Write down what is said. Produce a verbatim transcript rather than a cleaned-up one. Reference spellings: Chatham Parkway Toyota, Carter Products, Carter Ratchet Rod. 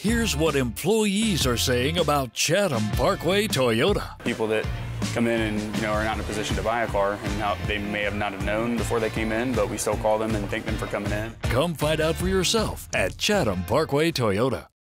Here's what employees are saying about Chatham Parkway Toyota. People that come in and, you know, are not in a position to buy a car, and not, they may have not have known before they came in, but we still call them and thank them for coming in. Come find out for yourself at Chatham Parkway Toyota.